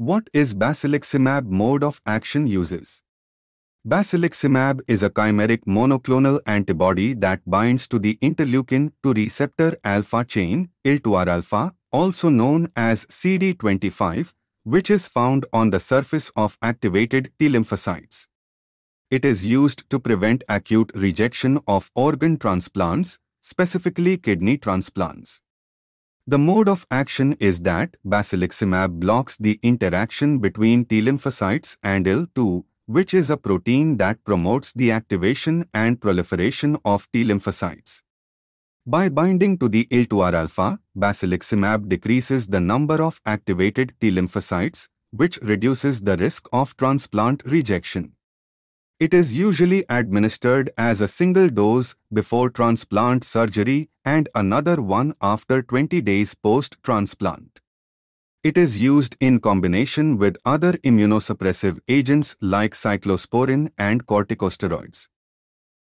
What is basiliximab mode of action uses? Basiliximab is a chimeric monoclonal antibody that binds to the interleukin 2 receptor alpha chain, IL-2 alpha, also known as CD25, which is found on the surface of activated T lymphocytes. It is used to prevent acute rejection of organ transplants, specifically kidney transplants. The mode of action is that basiliximab blocks the interaction between T lymphocytes and IL-2, which is a protein that promotes the activation and proliferation of T lymphocytes. By binding to the IL-2 alpha, basiliximab decreases the number of activated T lymphocytes, which reduces the risk of transplant rejection. It is usually administered as a single dose before transplant surgery and another one after 20 days post-transplant. It is used in combination with other immunosuppressive agents like cyclosporin and corticosteroids.